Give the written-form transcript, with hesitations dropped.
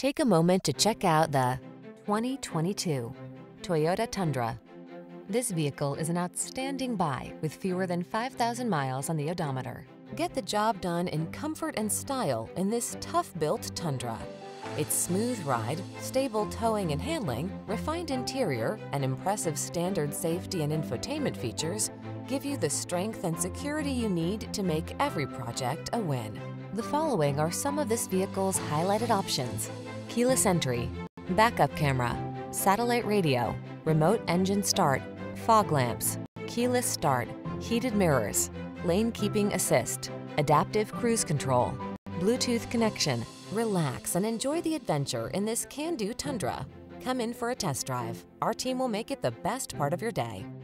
Take a moment to check out the 2022 Toyota Tundra. This vehicle is an outstanding buy with fewer than 5,000 miles on the odometer. Get the job done in comfort and style in this tough-built Tundra. Its smooth ride, stable towing and handling, refined interior, and impressive standard safety and infotainment features give you the strength and security you need to make every project a win. The following are some of this vehicle's highlighted options: keyless entry, backup camera, satellite radio, remote engine start, fog lamps, keyless start, heated mirrors, lane keeping assist, adaptive cruise control, Bluetooth connection. Relax and enjoy the adventure in this can-do Tundra. Come in for a test drive. Our team will make it the best part of your day.